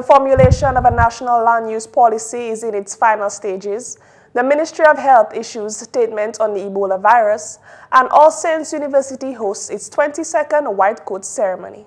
The formulation of a national land use policy is in its final stages. The Ministry of Health issues statements on the Ebola virus, and All Saints University hosts its 22nd White Coat Ceremony.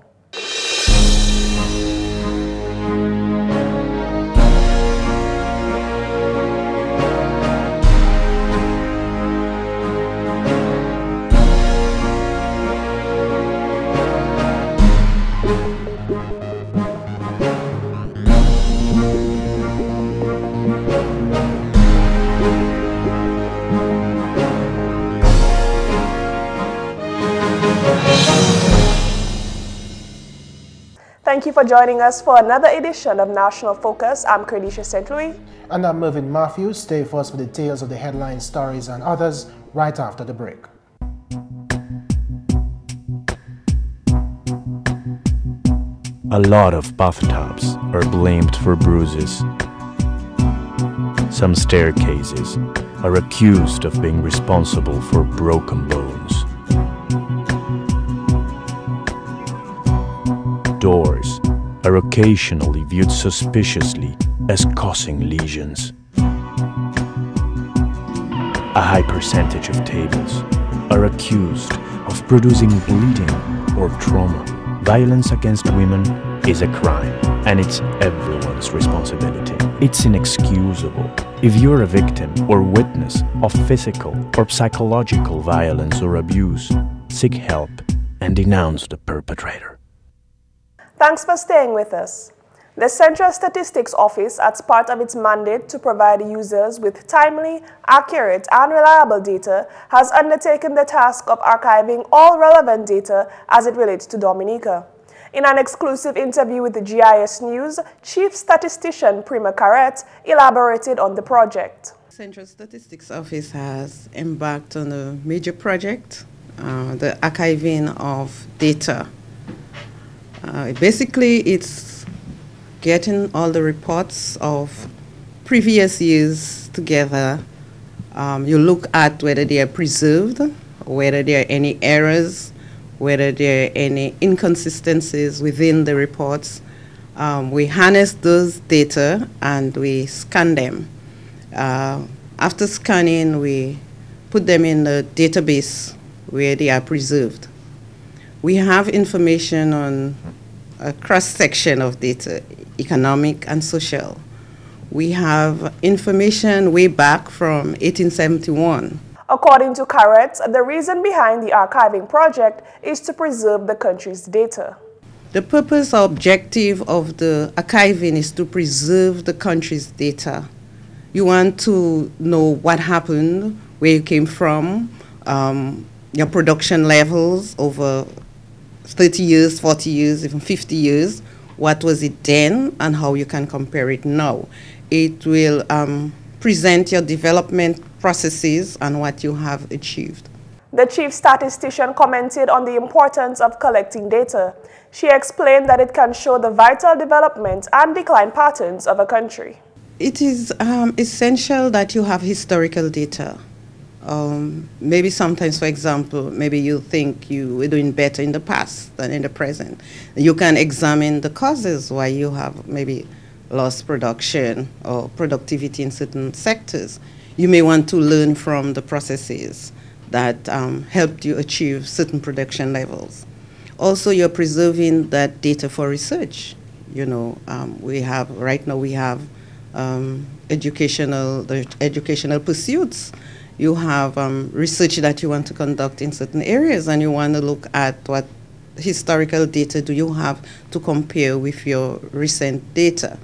Thank you for joining us for another edition of National Focus. I'm Kerdisha St. Louis. And I'm Mervin Matthew. Stay with us for details of the headline stories and others right after the break. A lot of bathtubs are blamed for bruises. Some staircases are accused of being responsible for broken bones. Doors are occasionally viewed suspiciously as causing lesions. A high percentage of tables are accused of producing bleeding or trauma. Violence against women is a crime, and it's everyone's responsibility. It's inexcusable. If you're a victim or witness of physical or psychological violence or abuse, seek help and denounce the perpetrator. Thanks for staying with us. The Central Statistics Office, as part of its mandate to provide users with timely, accurate, and reliable data, has undertaken the task of archiving all relevant data as it relates to Dominica. In an exclusive interview with the GIS News, Chief Statistician Prema Carrette elaborated on the project. The Central Statistics Office has embarked on a major project, the archiving of data. Basically, it's getting all the reports of previous years together. You look at whether they are preserved, whether there are any errors, whether there are any inconsistencies within the reports. We harness those data and we scan them. After scanning, we put them in the database where they are preserved. We have information on a cross-section of data, economic and social. We have information way back from 1871. According to Carrette, the reason behind the archiving project is to preserve the country's data. The purpose or objective of the archiving is to preserve the country's data. You want to know what happened, where you came from, your production levels over 30 years, 40 years, even 50 years, what was it then and how you can compare it now. It will present your development processes and what you have achieved. The chief statistician commented on the importance of collecting data. She explained that it can show the vital development and decline patterns of a country. It is essential that you have historical data. Maybe sometimes, for example, maybe you think you were doing better in the past than in the present. You can examine the causes why you have maybe lost production or productivity in certain sectors. You may want to learn from the processes that helped you achieve certain production levels. Also, you're preserving that data for research. You know, right now we have educational pursuits. You have research that you want to conduct in certain areas, and you want to look at what historical data do you have to compare with your recent data.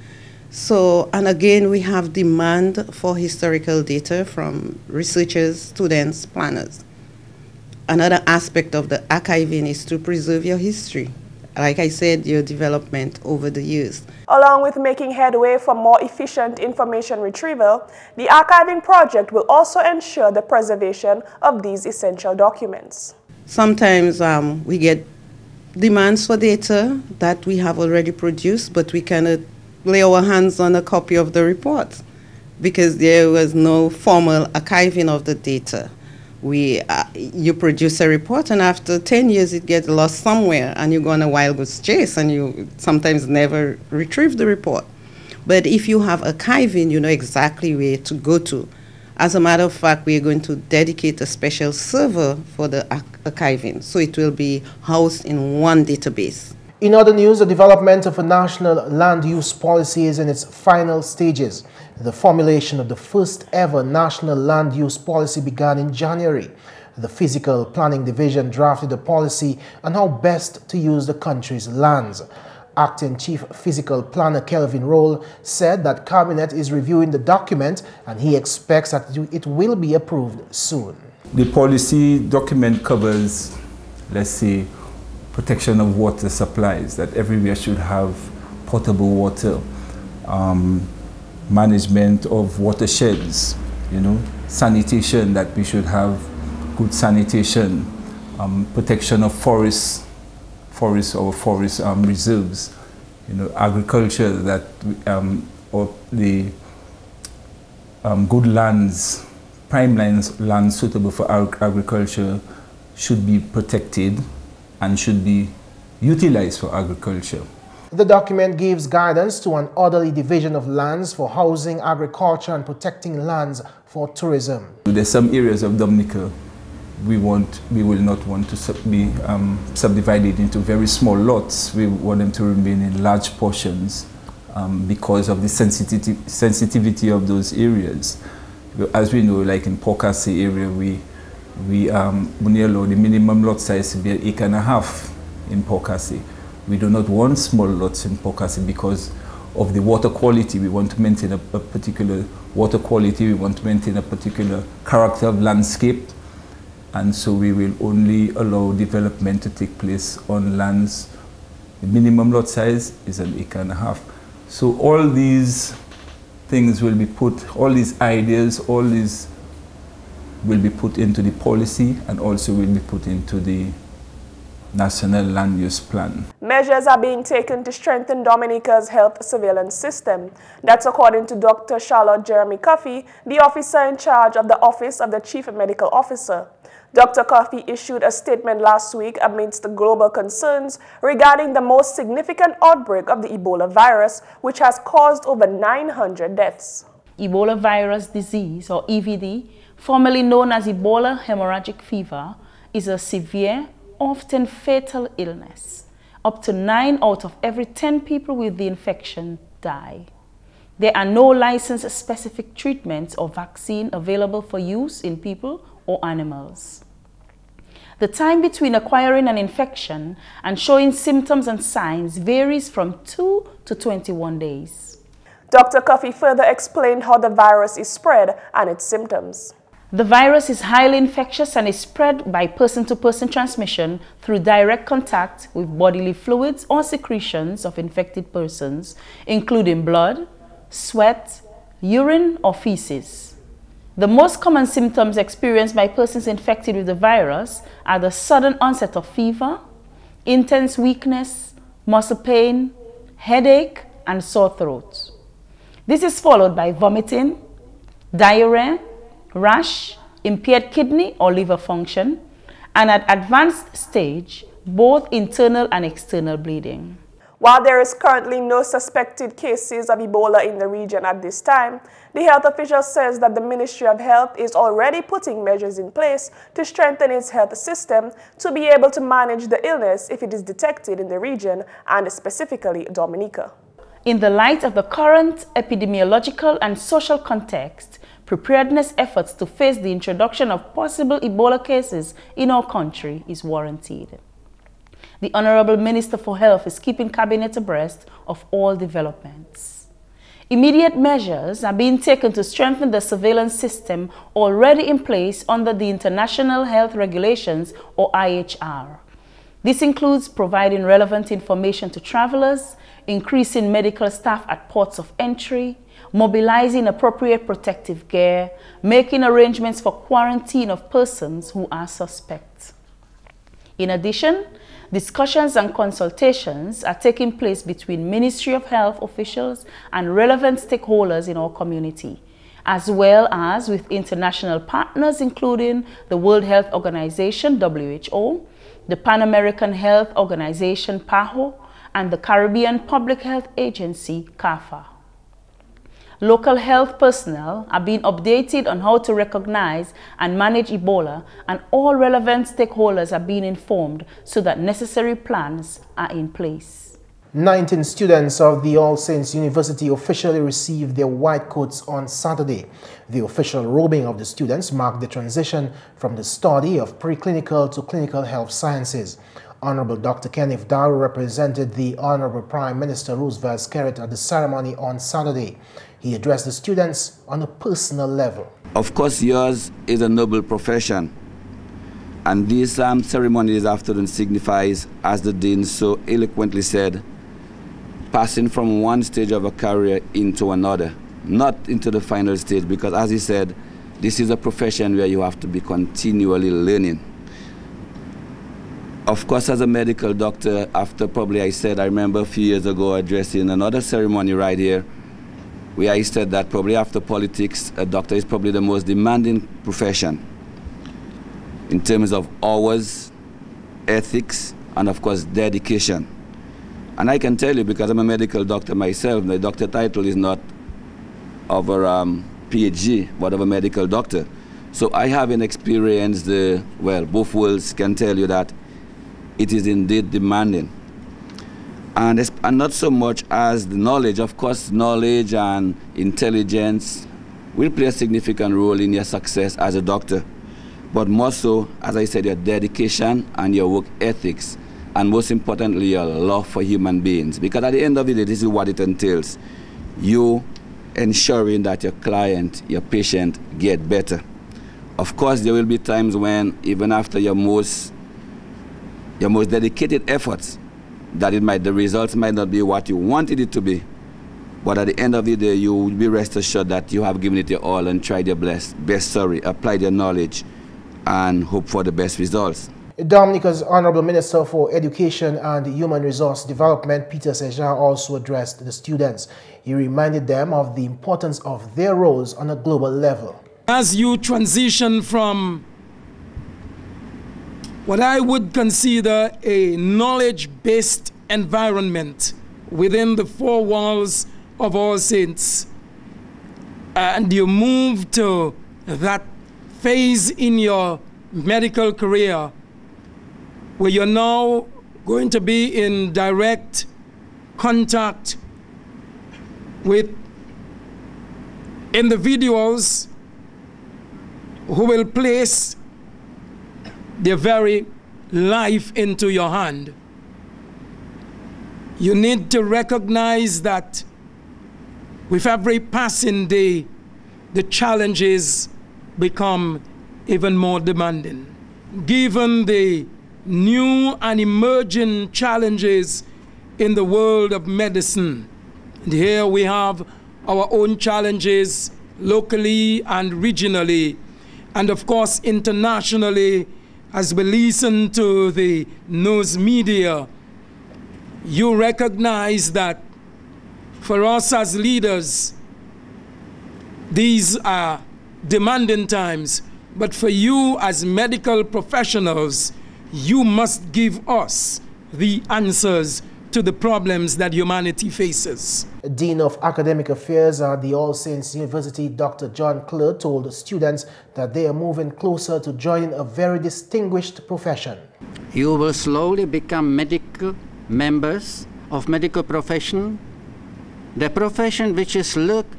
So, and again, we have demand for historical data from researchers, students, planners. Another aspect of the archiving is to preserve your history. Like I said, your development over the years. Along with making headway for more efficient information retrieval, the archiving project will also ensure the preservation of these essential documents. Sometimes we get demands for data that we have already produced, but we cannot lay our hands on a copy of the report because there was no formal archiving of the data. you produce a report, and after 10 years it gets lost somewhere, and you go on a wild goose chase, and you sometimes never retrieve the report. But if you have archiving, you know exactly where to go to. As a matter of fact, we're going to dedicate a special server for the archiving, so it will be housed in one database. In other news, the development of a national land use policy is in its final stages. The formulation of the first ever national land use policy began in January. The Physical Planning Division drafted a policy on how best to use the country's lands. Acting Chief Physical Planner Kelvin Roll said that Cabinet is reviewing the document and he expects that it will be approved soon. The policy document covers, let's say, protection of water supplies, that everywhere should have potable water, management of watersheds, you know, sanitation, that we should have good sanitation, protection of forests, reserves, you know, agriculture, that good lands, prime lands suitable for agriculture should be protected and should be utilized for agriculture. The document gives guidance to an orderly division of lands for housing, agriculture, and protecting lands for tourism. There's some areas of Dominica we will not want to be subdivided into very small lots. We want them to remain in large portions because of the sensitivity of those areas. As we know, like in Pokasi area, the minimum lot size to be an acre and a half in Pokasi. We do not want small lots in Pokasi because of the water quality. We want to maintain a particular water quality. We want to maintain a particular character of landscape. And so we will only allow development to take place on lands. The minimum lot size is an acre and a half. So all these things will be put, all these ideas, all these will be put into the policy and also will be put into the National Land Use Plan. Measures are being taken to strengthen Dominica's health surveillance system. That's according to Dr. Charlotte Jeremy Coffey, the officer in charge of the Office of the Chief Medical Officer. Dr. Coffey issued a statement last week amidst the global concerns regarding the most significant outbreak of the Ebola virus, which has caused over 900 deaths. Ebola virus disease, or EVD, formerly known as Ebola hemorrhagic fever, is a severe, often fatal illness. Up to 9 out of every 10 people with the infection die. There are no licensed specific treatments or vaccine available for use in people or animals. The time between acquiring an infection and showing symptoms and signs varies from 2 to 21 days. Dr. Coffey further explained how the virus is spread and its symptoms. The virus is highly infectious and is spread by person-to-person transmission through direct contact with bodily fluids or secretions of infected persons, including blood, sweat, urine, or feces. The most common symptoms experienced by persons infected with the virus are the sudden onset of fever, intense weakness, muscle pain, headache, and sore throat. This is followed by vomiting, diarrhea, rash, impaired kidney or liver function, and at advanced stage, both internal and external bleeding. While there is currently no suspected cases of Ebola in the region at this time, the health official says that the Ministry of Health is already putting measures in place to strengthen its health system to be able to manage the illness if it is detected in the region and specifically Dominica. In the light of the current epidemiological and social context, preparedness efforts to face the introduction of possible Ebola cases in our country is warranted. The Honorable Minister for Health is keeping Cabinet abreast of all developments. Immediate measures are being taken to strengthen the surveillance system already in place under the International Health Regulations, or IHR. This includes providing relevant information to travelers, increasing medical staff at ports of entry, mobilizing appropriate protective gear, making arrangements for quarantine of persons who are suspect. In addition, discussions and consultations are taking place between Ministry of Health officials and relevant stakeholders in our community, as well as with international partners, including the World Health Organization, WHO, the Pan American Health Organization, PAHO, and the Caribbean Public Health Agency, CARPHA. Local health personnel are being updated on how to recognize and manage Ebola, and all relevant stakeholders are being informed so that necessary plans are in place. 19 students of the All Saints University officially received their white coats on Saturday. The official robing of the students marked the transition from the study of preclinical to clinical health sciences. Honorable Dr. Kenneth Dow represented the Honorable Prime Minister Roosevelt Skerrit at the ceremony on Saturday. He addressed the students on a personal level. Of course, yours is a noble profession, and this ceremony this afternoon signifies, as the Dean so eloquently said, passing from one stage of a career into another, not into the final stage, because as he said, this is a profession where you have to be continually learning. Of course, as a medical doctor, after probably I remember a few years ago addressing another ceremony right here, where I said that probably after politics, a doctor is probably the most demanding profession in terms of hours, ethics, and of course, dedication. And I can tell you, because I'm a medical doctor myself, the doctor title is not of a PhD, but of a medical doctor. So I having experienced the, well, both worlds, can tell you that it is indeed demanding. And not so much as the knowledge. Of course, knowledge and intelligence will play a significant role in your success as a doctor. But more so, as I said, your dedication and your work ethics, and most importantly, your love for human beings. Because at the end of the day, this is what it entails. You ensuring that your client, your patient, get better. Of course, there will be times when, even after your most dedicated efforts, that the results might not be what you wanted it to be. But at the end of the day, you will be rest assured that you have given it your all and tried your best, applied your knowledge, and hope for the best results. Dominica's Honorable Minister for Education and Human Resource Development, Peter Sejan, also addressed the students. He reminded them of the importance of their roles on a global level. As you transition from what I would consider a knowledge-based environment within the four walls of All Saints, and you move to that phase in your medical career where you're now going to be in direct contact with individuals who will place their very life into your hand. You need to recognize that with every passing day, the challenges become even more demanding. Given the new and emerging challenges in the world of medicine, and here we have our own challenges locally and regionally, and of course internationally, as we listen to the news media, you recognize that for us as leaders, these are demanding times, but for you as medical professionals, you must give us the answers to the problems that humanity faces. Dean of Academic Affairs at the All Saints University, Dr. John Clure, told the students that they are moving closer to joining a very distinguished profession. You will slowly become medical members of medical profession, the profession which is looked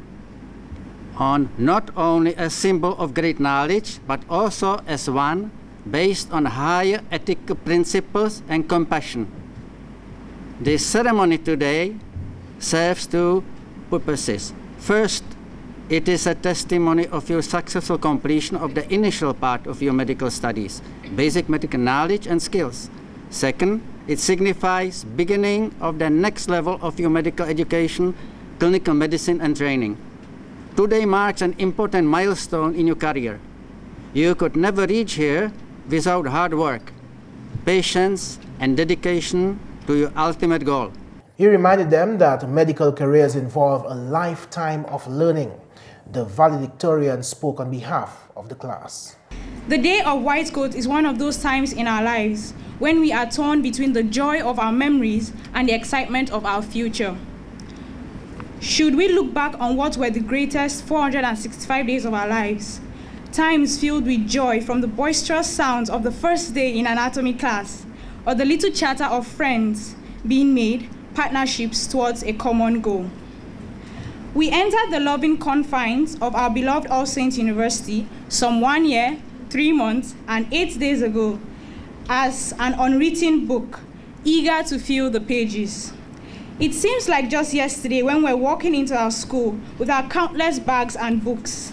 on not only as a symbol of great knowledge, but also as one based on higher ethical principles and compassion. This ceremony today serves two purposes. First, it is a testimony of your successful completion of the initial part of your medical studies, basic medical knowledge and skills. Second, it signifies beginning of the next level of your medical education, clinical medicine and training. Today marks an important milestone in your career. You could never reach here without hard work, patience and dedication to your ultimate goal. He reminded them that medical careers involve a lifetime of learning. The valedictorian spoke on behalf of the class. The Day of White Coat is one of those times in our lives when we are torn between the joy of our memories and the excitement of our future. Should we look back on what were the greatest 465 days of our lives, times filled with joy from the boisterous sounds of the first day in anatomy class, or the little chatter of friends being made, partnerships towards a common goal. We entered the loving confines of our beloved All Saints University some 1 year, 3 months, and 8 days ago as an unwritten book, eager to fill the pages. It seems like just yesterday when we're walking into our school with our countless bags and books.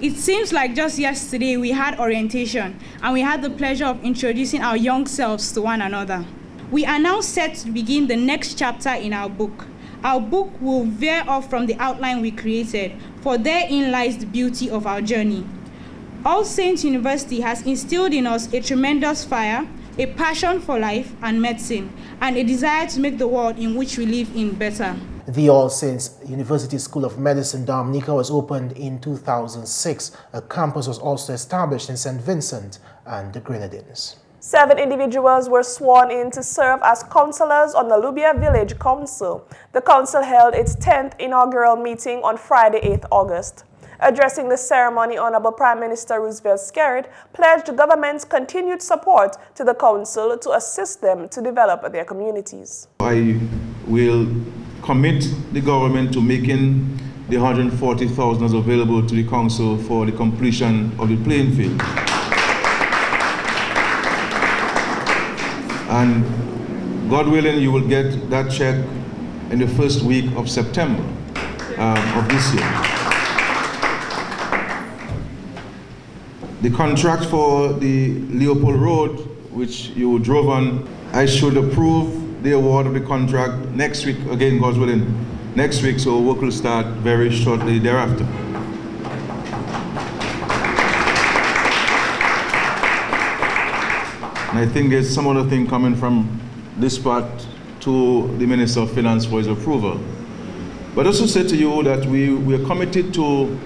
It seems like just yesterday we had orientation and we had the pleasure of introducing our young selves to one another. We are now set to begin the next chapter in our book. Our book will veer off from the outline we created, for therein lies the beauty of our journey. All Saints University has instilled in us a tremendous fire, a passion for life and medicine, and a desire to make the world in which we live in better. The All Saints University School of Medicine Dominica was opened in 2006. A campus was also established in St. Vincent and the Grenadines. 7 individuals were sworn in to serve as councillors on the Loubiere Village Council. The council held its 10th inaugural meeting on Friday, 8th August. Addressing the ceremony, Honorable Prime Minister Roosevelt Skerrit pledged the government's continued support to the council to assist them to develop their communities. I will commit the government to making the 140,000 available to the council for the completion of the playing field. And God willing, you will get that check in the first week of September of this year. The contract for the Leopold Road, which you drove on, I should approve the award of the contract next week, again, God willing, next week, so work will start very shortly thereafter. I think there's some other thing coming from this part to the Minister of Finance for his approval. But also say to you that we are committed to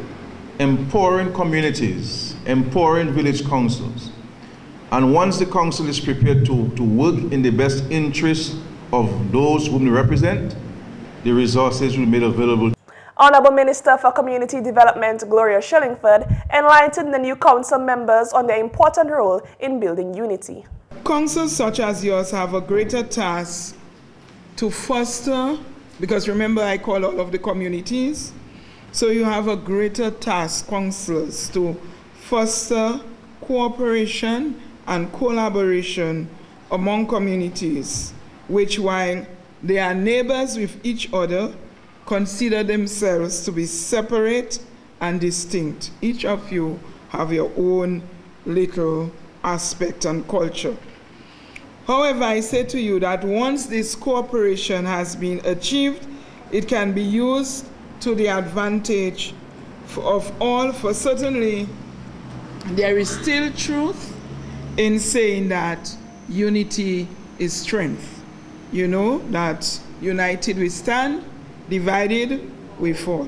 empowering communities, empowering village councils. And once the council is prepared to work in the best interest of those whom they represent, the resources will be made available. Honourable Minister for Community Development Gloria Shillingford enlightened the new council members on their important role in building unity. Councils such as yours have a greater task to foster, because remember I call all of the communities, so you have a greater task, councils, to foster cooperation and collaboration among communities, which while they are neighbours with each other, consider themselves to be separate and distinct. Each of you have your own little aspect and culture. However, I say to you that once this cooperation has been achieved, it can be used to the advantage of all, for certainly there is still truth in saying that unity is strength. You know that united we stand, divided, we fall.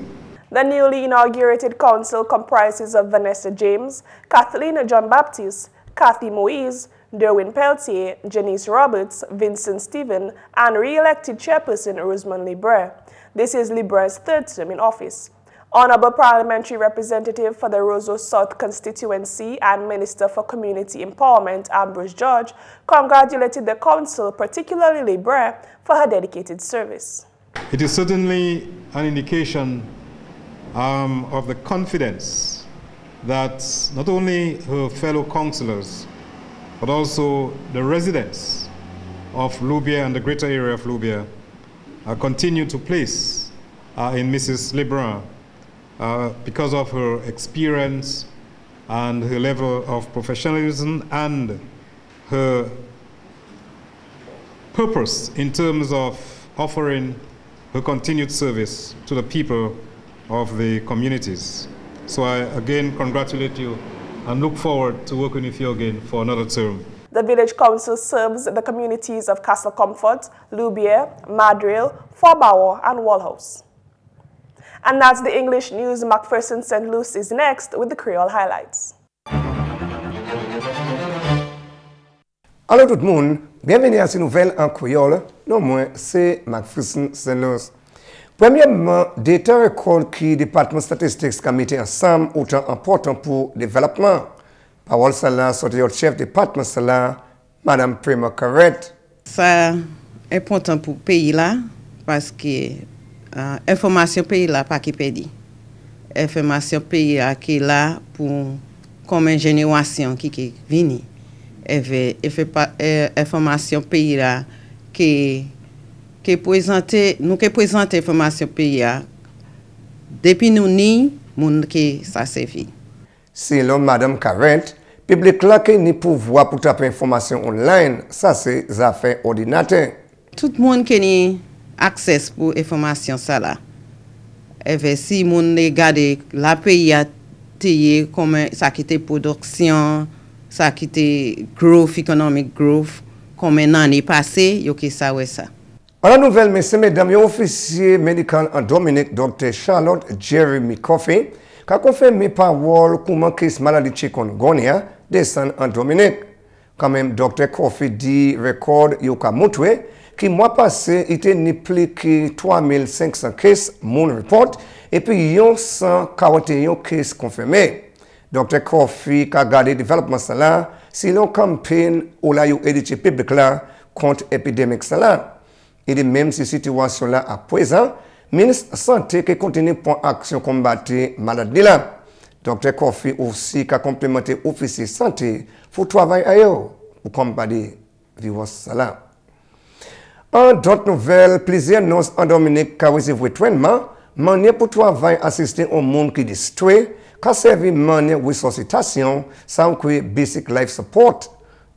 The newly inaugurated council comprises of Vanessa James, Kathleen John-Baptiste, Kathy Moise, Derwin Peltier, Janice Roberts, Vincent Stephen, and re-elected chairperson Rosemond Libre. This is Libre's 3rd term in office. Honorable Parliamentary Representative for the Roseau South constituency and Minister for Community Empowerment, Ambrose George, congratulated the council, particularly Libre, for her dedicated service. It is certainly an indication of the confidence that not only her fellow councillors, but also the residents of Loubiere and the greater area of Loubiere continue to place in Mrs. Lebrun because of her experience and her level of professionalism and her purpose in terms of offering her continued service to the people of the communities. So I again congratulate you and look forward to working with you again for another term. The Village Council serves the communities of Castle Comfort, Loubiere, Madrill, Forbower and Walhouse. And that's the English news. McPherson St. Luce is next with the Creole highlights. Hello tout le monde, bienvenue à ces nouvelles en Creole. Non moins, c'est McPherson St. Luce. Premièrement, des temps records que le département statistique a mis ensemble autant important pour le développement. Parole cela, sorti le chef du département cela, Madame Prema Carrette. Ça est important pour le pays là, parce que l'information pays là pas qui perdit. L'information pays là qui est là pour comme une génération qui est venue. L'information pays là qui présenter nous qui présenter information pays là depuis nous ni monde qui ça servi. Selon Madame Carrette, public là qui ni pouvoir pour taper information online, ça c'est affaire ordinateur. Tout le monde qui ni accès pour information ça là. Et si monde regarder la pays a tayé comment ça qui était production, ça qui était growth economic growth comme un an est passé, yo que ça ouais ça. À la nouvelle, messieurs, mesdames, les officiers médicaux en Dominique, Dr. Charlotte Jeremy Coffey, qui a confirmé par Wall comment crise maladie chikungunya descend en Dominique. Quand même, Dr. Coffey dit record Yoka Moutwe, qui mois passé était ni plus que 3500 cases, mon report, et puis 141 cases confirmées. Dr. Coffey qui a gardé développement cela, si l'on campagne ou la yo édité public là contre épidémique cela. Et de même si situation là à présent, ministre santé qui continue pour action combattre maladie là. Dr. Coffey aussi qui a complémenté officier santé pour travailler ailleurs pour combattre virus là. En d'autres nouvelles, plusieurs nonces en Dominique qui ont recevé traitement, manière pour travailler assister au monde qui distrait, qui a servi manière ressuscitation, sans que basic life support.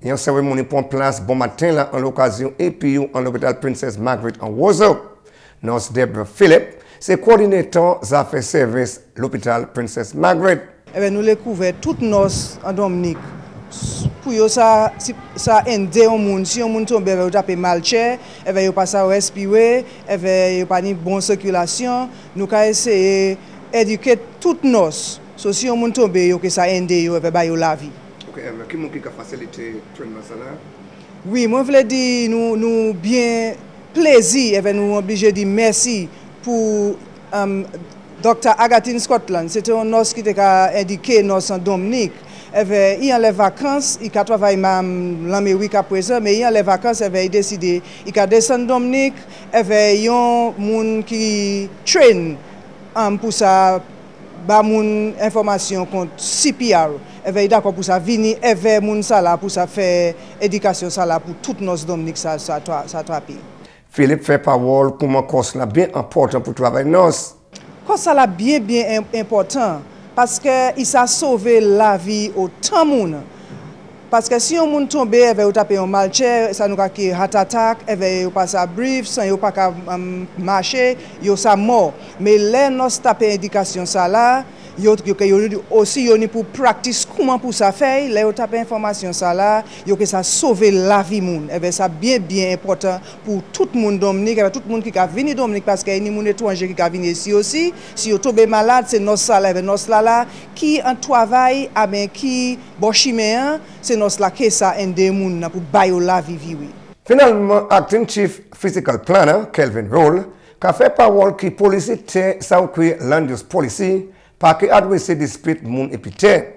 Il y a une cérémonie pour en place bon matin là en l'occasion et puis en l'hôpital Princess Margaret en Warsaw. Nurse Deborah Philip, c'est coordinateur des affaires service l'hôpital Princess Margaret. Eh bien, nous les couvert toutes nos en Dominique. Pour yo ça ça aider au monde si on monde tombe va taper mal cher, eh bien yo pas ça respirer, eh bien yo pas ni bonne circulation. Nous ca essayer éduquer toutes nos so si on monde tombe yo que ça aider yo va ba yo la vie. Qui m'a facilité le traitement là? Oui, moi je voulais dire nous bien plaisir et nous obligés de dire merci pour Dr. Agatine Scotland. C'était un os qui a indiqué nos en Dominique. Il a les vacances, il a travaillé même l'Amérique à présent, mais il a les vacances, il a décidé. Il a descendu en Dominique, il y a un monde qui traîne pour ça. Ba moun information contre CPR et d'accord pour ça venir et vers moun ça là pour ça faire éducation ça là pour toute nos Dominique ça trapi. Philippe fait parole comment cause là bien important pour travail nous. Cause ça là bien important parce que il a sauvé la vie autant moun. Parce que si on moun tombe et va taper un malchair, ça nous ka heart attack, et va pas ça brief, sans yo pas ka marcher, yo ça mort. Mais là nous taper indication ça là, yo aussi yo ni pour practice comment pour ça faire, là yo taper information ça là, yo que ça sauver la vie moun. Et ben ça bien important pour tout monde Dominique, et tout monde qui ka venir Dominique parce que ni monde étranger qui ka venir ici aussi, si yo tombe malade, c'est nos sala et nos là qui en travail à ben qui bochiméen, c'est nos la caisse à aider moun pour bailler la vie oui. Finalement, acting chief physical planner Kelvin Roll qui a fait parole qui police te sa que land use policy par que adresser dispute moun épité.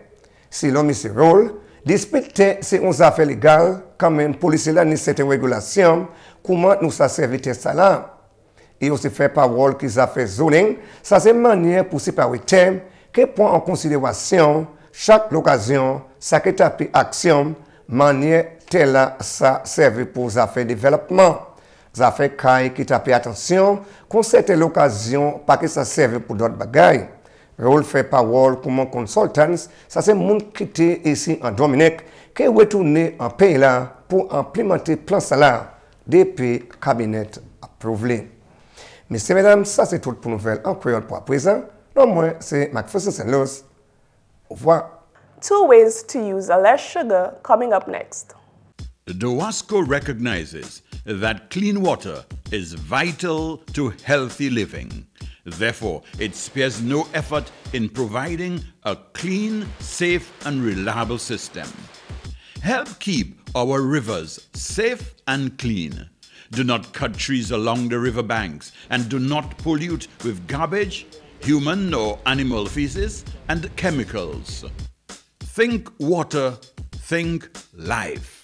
Selon monsieur Roll, dispute c'est une affaire légale quand même police là ni certaines régulations comment nous ça servir ça là. Et aussi fait parole qui a fait zoning, ça c'est manière pour séparer thème qui prend en considération chaque occasion, ça qui tape action, manière telle là, ça serve pour affaires développement. Affaires caille qui tape attention, qu'on cette l'occasion, pas que ça serve pour d'autres bagailles. Rôle fait parole comme consultants, ça c'est monde qui était ici en Dominique, qui retourné en pays là pour implémenter plan salaire depuis cabinet approuvé. Messieurs, mesdames, ça c'est tout pour nouvelle en créole pour à présent. Non moins, c'est McPherson St. Luce. Au revoir. 2 ways to use less sugar coming up next. DOASCO recognizes that clean water is vital to healthy living. Therefore, it spares no effort in providing a clean, safe, and reliable system. Help keep our rivers safe and clean. Do not cut trees along the river banks, and do not pollute with garbage, human or animal feces, and chemicals. Think water, think life.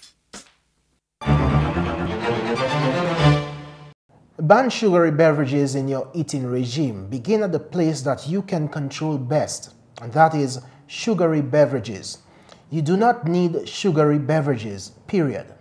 Ban sugary beverages in your eating regime. Begin at the place that you can control best, and that is sugary beverages. You do not need sugary beverages, period.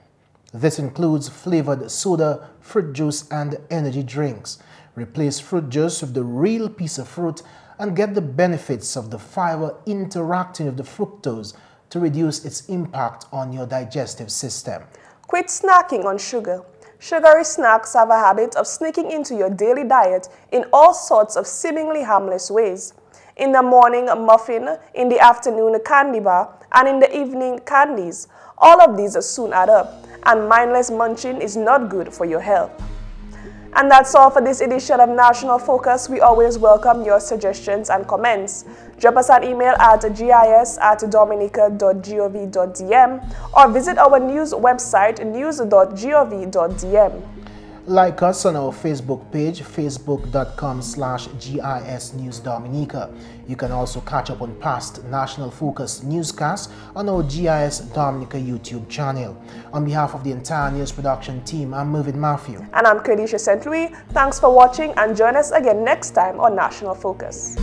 This includes flavored soda, fruit juice, and energy drinks. Replace fruit juice with the real piece of fruit and get the benefits of the fiber interacting with the fructose to reduce its impact on your digestive system. Quit snacking on sugar. Sugary snacks have a habit of sneaking into your daily diet in all sorts of seemingly harmless ways. In the morning, a muffin, in the afternoon, a candy bar, and in the evening, candies. All of these soon add up, and mindless munching is not good for your health. And that's all for this edition of National Focus. We always welcome your suggestions and comments. Drop us an email at gis@dominica.gov.dm or visit our news website, news.gov.dm. Like us on our Facebook page, facebook.com/GIS News Dominica. You can also catch up on past National Focus newscasts on our GIS Dominica YouTube channel. On behalf of the entire news production team, I'm Mervin Matthew. And I'm Kerdisha St. Louis. Thanks for watching and join us again next time on National Focus.